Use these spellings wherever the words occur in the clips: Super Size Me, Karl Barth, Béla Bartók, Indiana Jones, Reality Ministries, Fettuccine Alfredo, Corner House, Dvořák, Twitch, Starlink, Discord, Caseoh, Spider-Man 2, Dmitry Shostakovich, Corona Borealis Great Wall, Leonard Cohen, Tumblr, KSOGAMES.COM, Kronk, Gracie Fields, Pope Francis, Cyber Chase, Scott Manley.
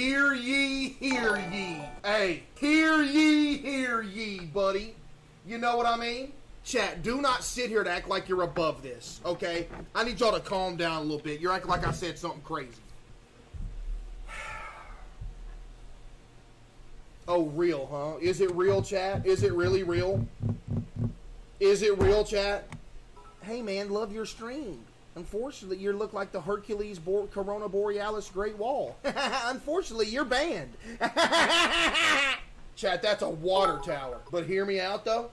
Hear ye, hear ye. Hey, hear ye, buddy. You know what I mean? Chat, do not sit here to act like you're above this, okay? I need y'all to calm down a little bit. You're acting like I said something crazy. Oh, real, huh? Is it real, chat? Is it really real? Is it real, chat? Hey, man, love your stream. Unfortunately, you look like the Hercules Corona Borealis Great Wall. Unfortunately, you're banned. Chat, that's a water tower. But hear me out, though.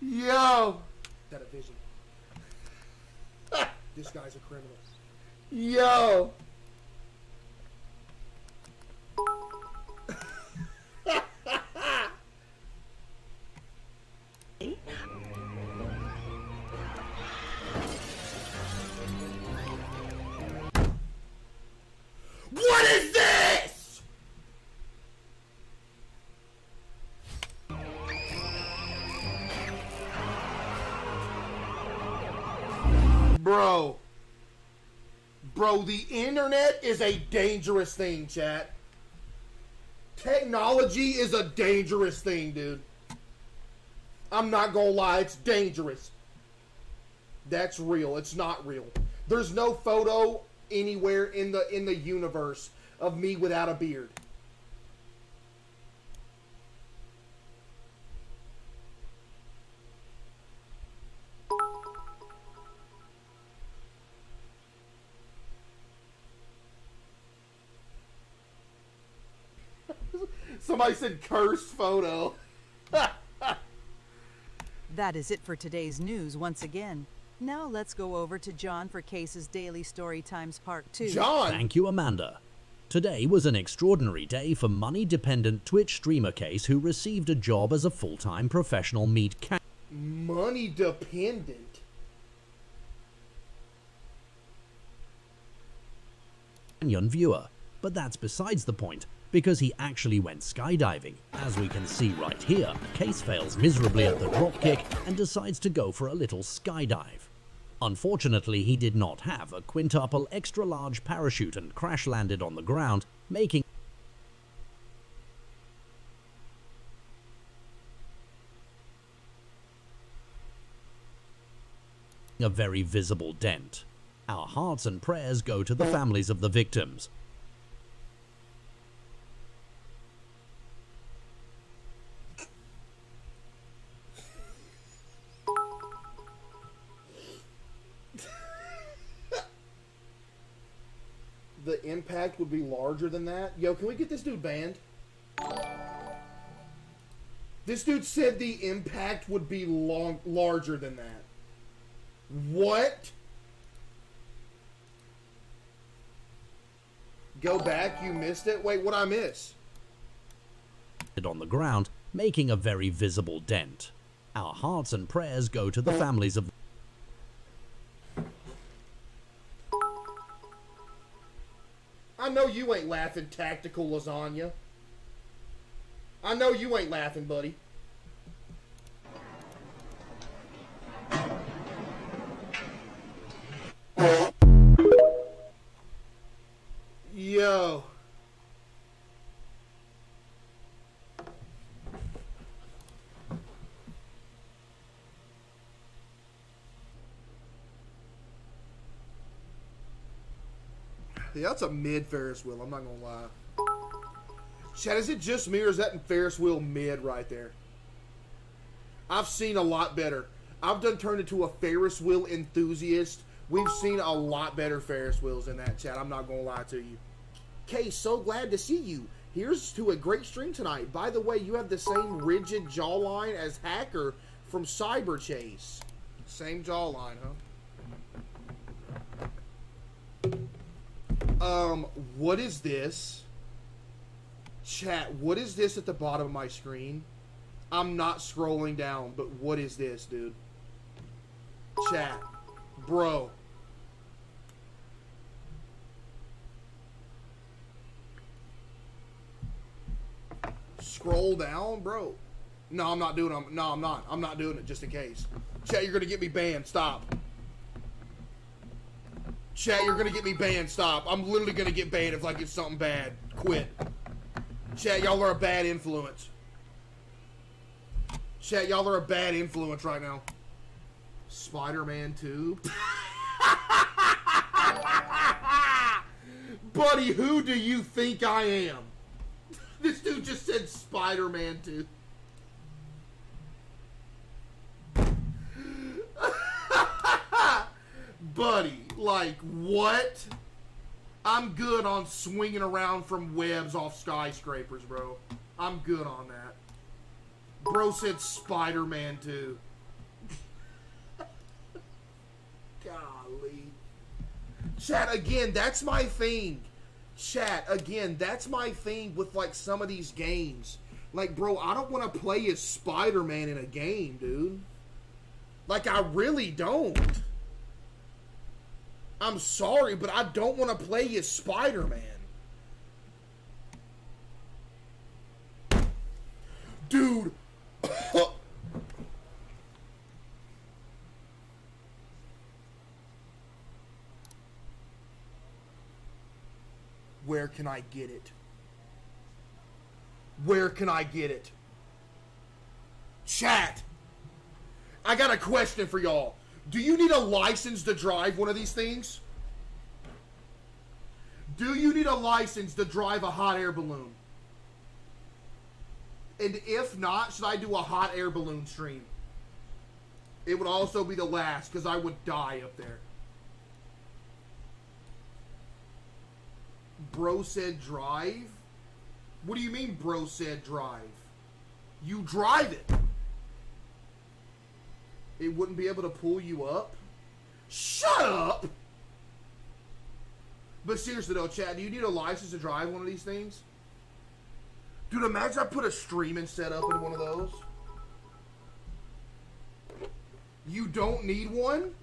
Yo! That a vision. This guy's a criminal. Yo! What is this?! Bro, the internet is a dangerous thing, chat. Technology is a dangerous thing, dude. I'm not gonna lie, it's dangerous. That's real. It's not real. There's no photo anywhere in the universe of me without a beard. Somebody said cursed photo. That is it for today's news once again. Now let's go over to John for Case's Daily Story Times Part 2. John! Thank you, Amanda. Today was an extraordinary day for money-dependent Twitch streamer Case, who received a job as a full-time professional meat ca- Money-dependent? Canyon viewer. But that's besides the point, because he actually went skydiving. As we can see right here, Case fails miserably at the dropkick and decides to go for a little skydive. Unfortunately, he did not have a quintuple extra-large parachute and crash-landed on the ground, making a very visible dent. Our hearts and prayers go to the families of the victims. The impact would be larger than that. Yo, can we get this dude banned? This dude said the impact would be larger than that. What? Go back, you missed it? Wait, what'd I miss? ...on the ground, making a very visible dent. Our hearts and prayers go to the families of... I know you ain't laughing, tactical lasagna. I know you ain't laughing, buddy. Yo. Yeah, that's a mid Ferris wheel, I'm not gonna lie. Chat, is it just me or is that Ferris wheel mid right there? I've seen a lot better. I've done turned into a Ferris wheel enthusiast. We've seen a lot better Ferris wheels in that, chat. I'm not gonna lie to you. Case, so glad to see you. Here's to a great stream tonight. By the way, you have the same rigid jawline as Hacker from Cyber Chase. Same jawline, huh? What is this? Chat, what is this at the bottom of my screen? I'm not scrolling down, but what is this, dude? Chat, Bro. Scroll down, bro. No, I'm not doing it. No, I'm not. I'm not doing it just in case. Chat, you're going to get me banned. Stop. Chat, you're going to get me banned. Stop. I'm literally going to get banned if I get something bad. Quit. Chat, y'all are a bad influence. Chat, y'all are a bad influence right now. Spider-Man 2. Buddy, who do you think I am? This dude just said Spider-Man 2. Buddy, like, what? I'm good on swinging around from webs off skyscrapers, bro. I'm good on that. Bro said Spider-Man 2. Golly. Chat, again, that's my thing. Chat, again, that's my thing with, like, some of these games. Like, bro, I don't want to play as Spider-Man in a game, dude. Like, I really don't. I'm sorry, but I don't want to play as Spider-Man. Dude. Where can I get it? Where can I get it? Chat. I got a question for y'all. Do you need a license to drive one of these things? Do you need a license to drive a hot air balloon? And if not, should I do a hot air balloon stream? It would also be the last, because I would die up there. Bro said drive? What do you mean, bro said drive? You drive it. It wouldn't be able to pull you up? Shut up! But seriously though, Chad, do you need a license to drive one of these things? Dude, imagine I put a streaming setup in one of those. You don't need one?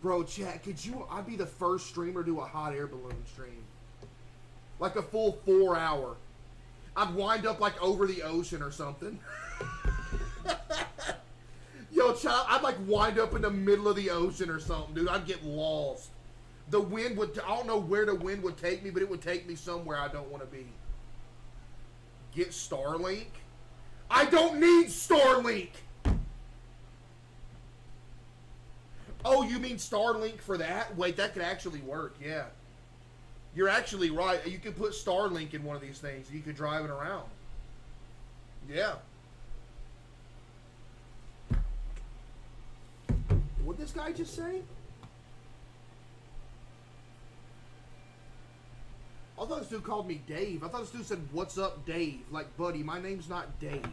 Bro, Chad, could you... I'd be the first streamer to do a hot air balloon stream. Like a full 4 hour. I'd wind up like over the ocean or something. Yo, child, I'd like wind up in the middle of the ocean or something, dude. I'd get lost. The wind would, I don't know where the wind would take me, but it would take me somewhere I don't want to be. Get Starlink? I don't need Starlink! Oh, you mean Starlink for that? Wait, that could actually work, yeah. You're actually right. You could put Starlink in one of these things and you could drive it around. Yeah. What'd this guy just say? I thought this dude called me Dave. I thought this dude said, "What's up, Dave?" Like, buddy, my name's not Dave.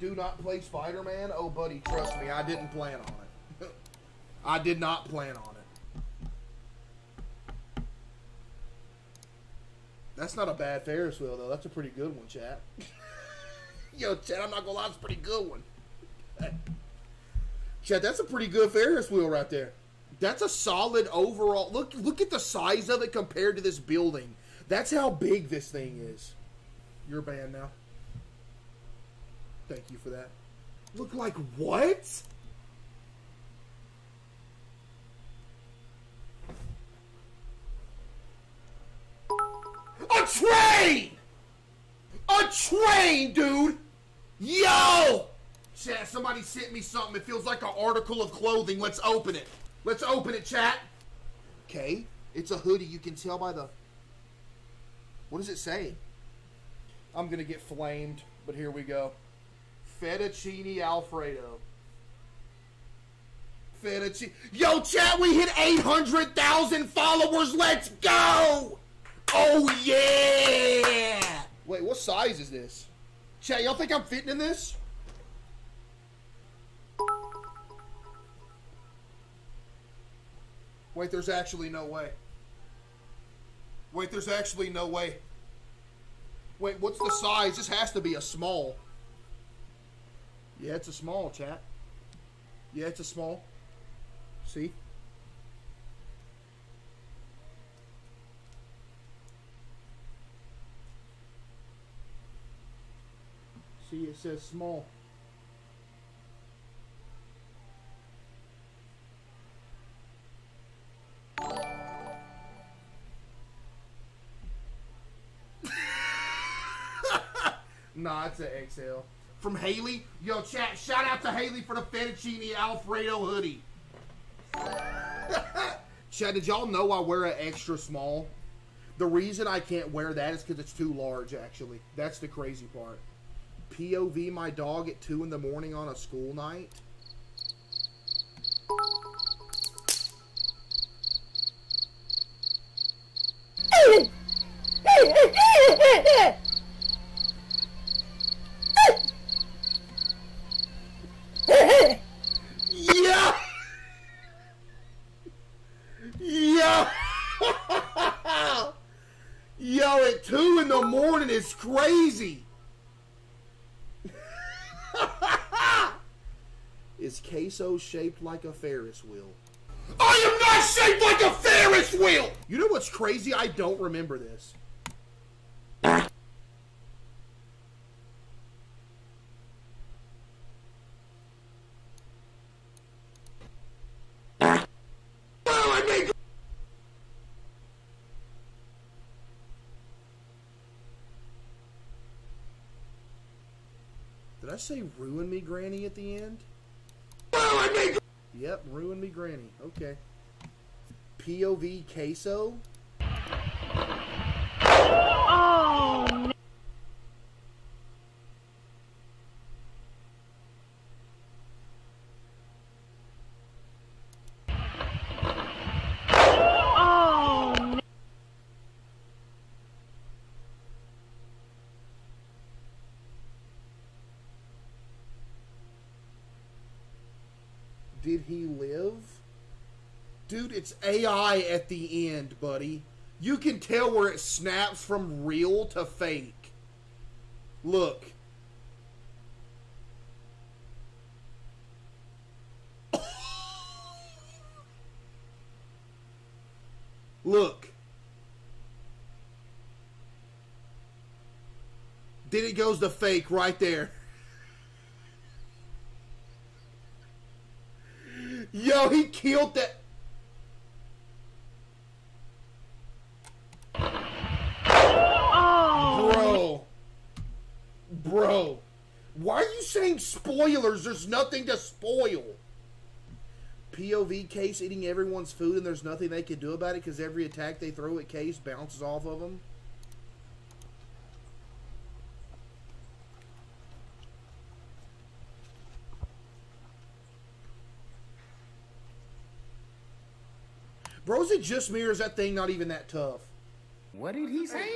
Do not play Spider-Man? Oh, buddy, trust me, I didn't plan on it. I did not plan on it. That's not a bad Ferris wheel, though. That's a pretty good one, chat. Yo, chat, I'm not gonna lie, it's a pretty good one. Chat, that's a pretty good Ferris wheel right there. That's a solid overall. Look at the size of it compared to this building. That's how big this thing is. You're banned now. Thank you for that. Look like what? A train! A train, dude! Yo! Chat, somebody sent me something. It feels like an article of clothing. Let's open it. Let's open it, chat. Okay. It's a hoodie. You can tell by the... What does it say? I'm going to get flamed, but here we go. Fettuccine Alfredo. Fettuccine... Yo, chat, we hit 800,000 followers. Let's go! Oh, yeah! Wait, what size is this? Chat, y'all think I'm fitting in this? Wait, there's actually no way. Wait, there's actually no way. Wait, what's the size? This has to be a small. Yeah, it's a small, chat. Yeah, it's a small. See? See, it says small. Nah, it's an XL. From Haley? Yo, chat, shout out to Haley for the Fettuccine Alfredo hoodie. Chat, did y'all know I wear an extra small? The reason I can't wear that is because it's too large, actually. That's the crazy part. POV my dog at 2 in the morning on a school night. Yeah. Yeah. Yo, at 2 in the morning is crazy. Is Caseoh shaped like a Ferris wheel? I am not shaped like a Ferris wheel! You know what's crazy? I don't remember this. Did I say ruin me, Granny, at the end? Yep, ruin me, Granny. Okay. POV Caseoh. Oh, no. Did he live? Dude, it's AI at the end, buddy. You can tell where it snaps from real to fake. Look. Look. Then it goes to fake right there. Yo, he killed that. Oh. Bro. Bro. Why are you saying spoilers? There's nothing to spoil. POV Case eating everyone's food and there's nothing they can do about it because every attack they throw at Case bounces off of them. Bro, is it just me or is that thing not even that tough? What did he say?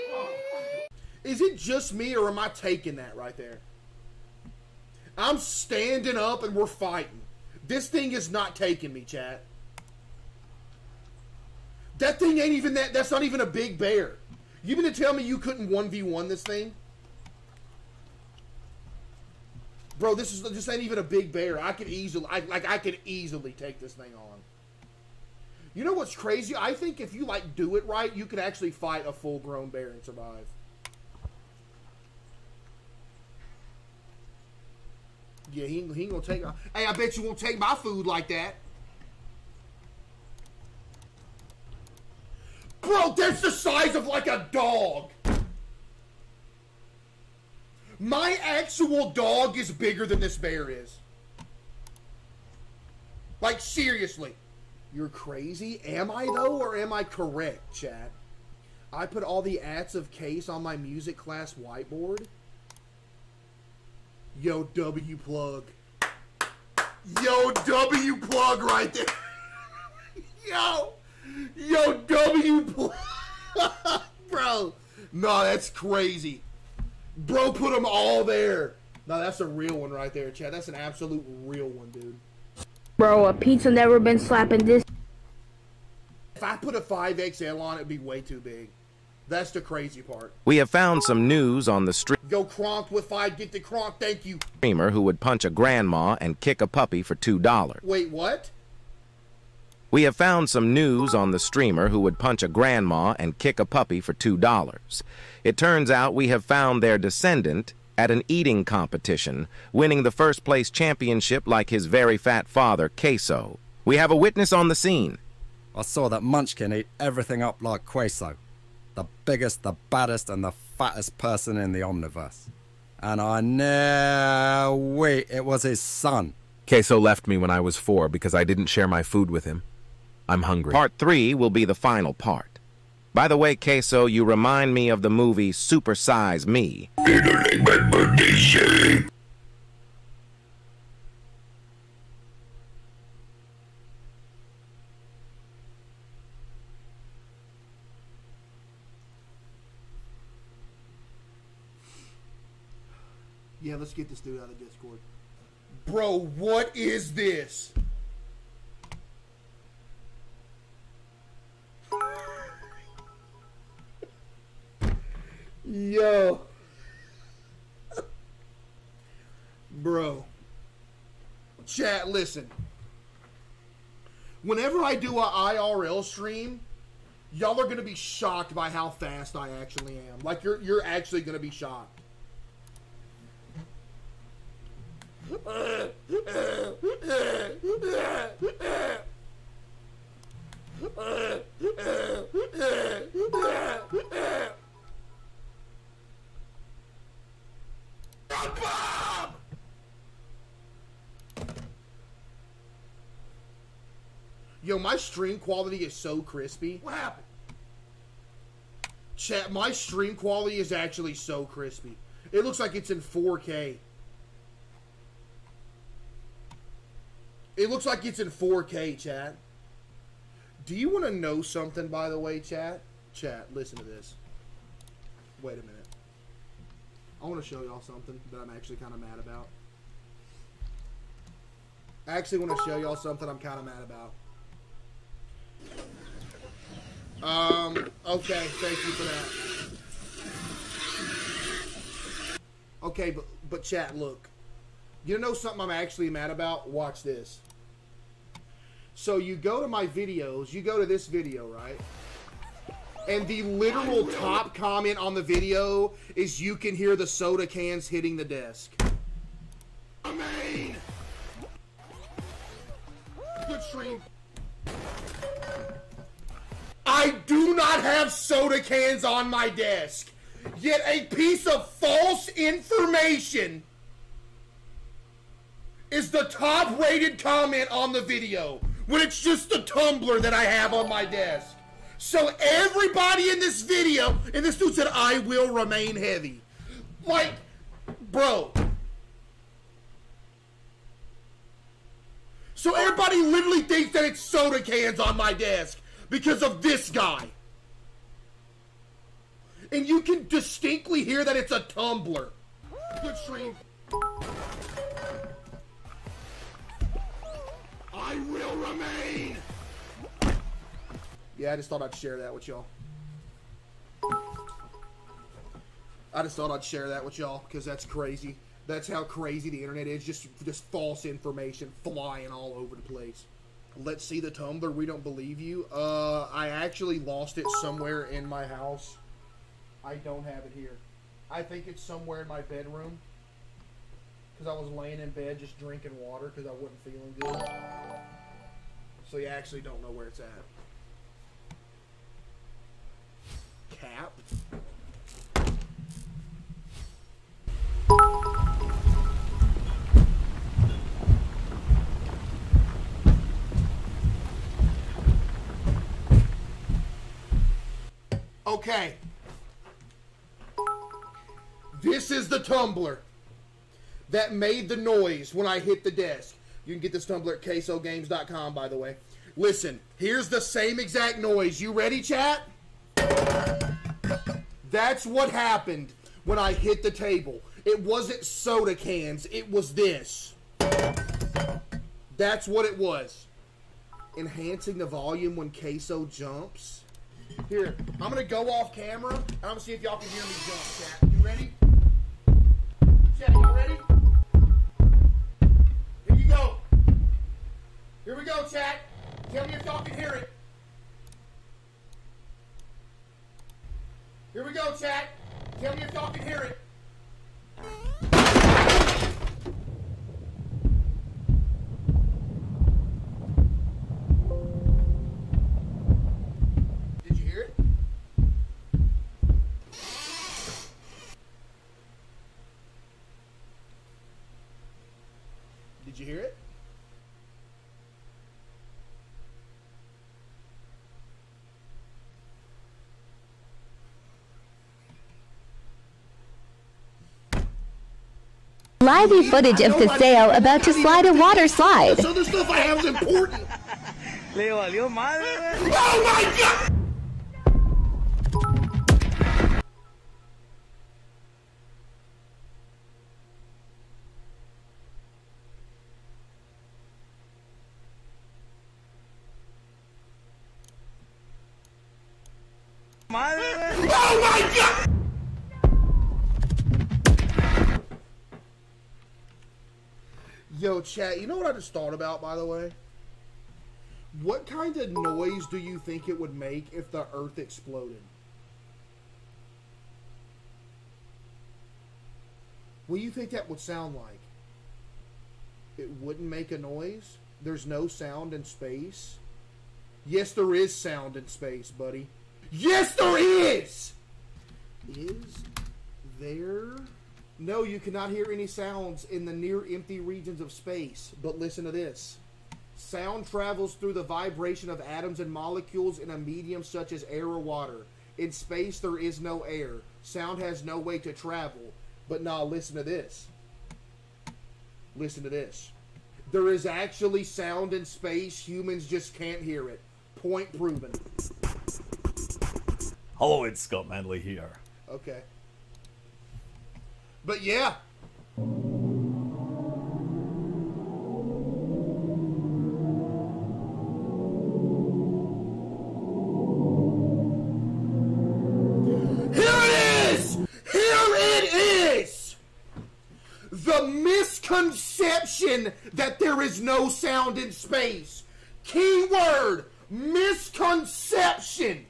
Is it just me or am I taking that right there? I'm standing up and we're fighting. This thing is not taking me, chat. That thing ain't even that. That's not even a big bear. You mean to tell me you couldn't 1v1 this thing? Bro, this ain't even a big bear. I could easily, I could easily take this thing on. You know what's crazy? I think if you, like, do it right, you could actually fight a full-grown bear and survive. Yeah, he ain't gonna take my... Hey, I bet you won't take my food like that. Bro, that's the size of, like, a dog. My actual dog is bigger than this bear is. Like, seriously. You're crazy? Am I, though, or am I correct, chat? I put all the ads of Case on my music class whiteboard. Yo, W plug. Yo, W plug right there. Yo. Yo, W plug. Bro. No, that's crazy. Bro, put them all there. No, that's a real one right there, chat. That's an absolute real one, dude. Bro, a pizza never been slapping this. If I put a 5XL on, it'd be way too big. That's the crazy part. We have found some news on the street. Yo, Kronk, if I get the Kronk, thank you. Streamer who would punch a grandma and kick a puppy for $2. Wait, what? We have found some news on the streamer who would punch a grandma and kick a puppy for $2. It turns out we have found their descendant at an eating competition, winning the first place championship like his very fat father, Caseoh. We have a witness on the scene. I saw that munchkin eat everything up like Caseoh. The biggest, the baddest, and the fattest person in the omniverse. And I know, wait, it was his son. Caseoh left me when I was 4 because I didn't share my food with him. I'm hungry. Part 3 will be the final part. By the way, Caseoh, you remind me of the movie Super Size Me. Yeah, let's get this dude out of Discord. Bro, what is this? Yo. Bro. Chat, listen. Whenever I do a IRL stream, y'all are going to be shocked by how fast I actually am. Like, you're actually going to be shocked. Yo, my stream quality is so crispy. What happened? Chat, my stream quality is actually so crispy. It looks like it's in 4K. It looks like it's in 4K, chat. Do you want to know something, by the way, chat? Chat, listen to this. Wait a minute. I want to show y'all something that I'm actually kind of mad about. I actually want to show y'all something I'm kind of mad about. Okay, thank you for that. Okay, but chat, look. You know something I'm actually mad about? Watch this. So you go to my videos, you go to this video, right? And the literal top comment on the video is you can hear the soda cans hitting the desk. I mean, good stream. I do not have soda cans on my desk. Yet a piece of false information is the top rated comment on the video, when it's just the tumbler that I have on my desk. So everybody in this video, and this dude said, I will remain heavy. Like, bro. So everybody literally thinks that it's soda cans on my desk because of this guy. And you can distinctly hear that it's a tumbler. Good stream. I will remain. Yeah, I just thought I'd share that with y'all. I just thought I'd share that with y'all because that's crazy. That's how crazy the internet is. Just false information flying all over the place. Let's see the Tumblr. We don't believe you. I actually lost it somewhere in my house. I don't have it here. I think it's somewhere in my bedroom. Because I was laying in bed just drinking water because I wasn't feeling good. So you actually don't know where it's at. Cap. Okay. This is the tumbler that made the noise when I hit the desk. You can get this tumbler at KSOGAMES.com, by the way. Listen, here's the same exact noise. You ready, chat? That's what happened when I hit the table. It wasn't soda cans. It was this. That's what it was. Enhancing the volume when Caseoh jumps. Here, I'm going to go off camera, and I'm going to see if y'all can hear me jump, chat. You ready? Chat, you ready? Here you go. Here we go, chat. Tell me if y'all can hear it. Here we go, chat. Tell me if y'all can hear it. Did you hear it? Live footage of Caseoh about to slide a water slide. So the stuff I have is important. Oh my God! Oh my God! Yo, chat, you know what I just thought about, by the way? What kind of noise do you think it would make if the Earth exploded? What do you think that would sound like? It wouldn't make a noise? There's no sound in space? Yes, there is sound in space, buddy. Yes, there is! Is there? No, you cannot hear any sounds in the near-empty regions of space. But listen to this. Sound travels through the vibration of atoms and molecules in a medium such as air or water. In space, there is no air. Sound has no way to travel. But now, listen to this. Listen to this. There is actually sound in space. Humans just can't hear it. Point proven. Hello, it's Scott Manley here. Okay. But yeah. Here it is! Here it is! The misconception that there is no sound in space. Keyword, misconception.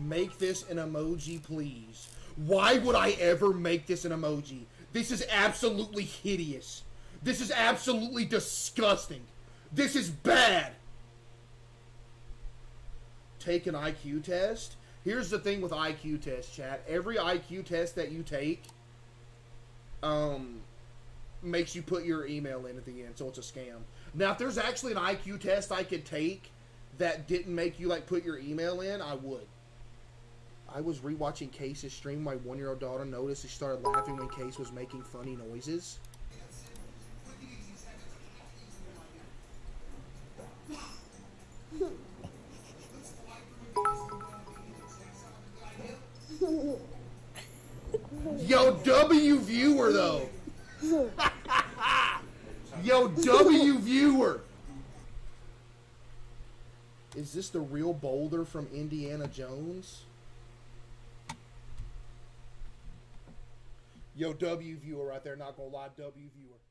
Make this an emoji, please. Why would I ever make this an emoji? This is absolutely hideous. This is absolutely disgusting. This is bad. Take an IQ test? Here's the thing with IQ tests, chat. Every IQ test that you take makes you put your email in at the end, so it's a scam. Now, if there's actually an IQ test I could take that didn't make you, like, put your email in, I would. I was rewatching Case's stream. My 1-year-old daughter noticed she started laughing when Case was making funny noises. Yo, W viewer though. Yo, W viewer. Is this the real boulder from Indiana Jones? Yo, W viewer right there, not gonna lie, W viewer.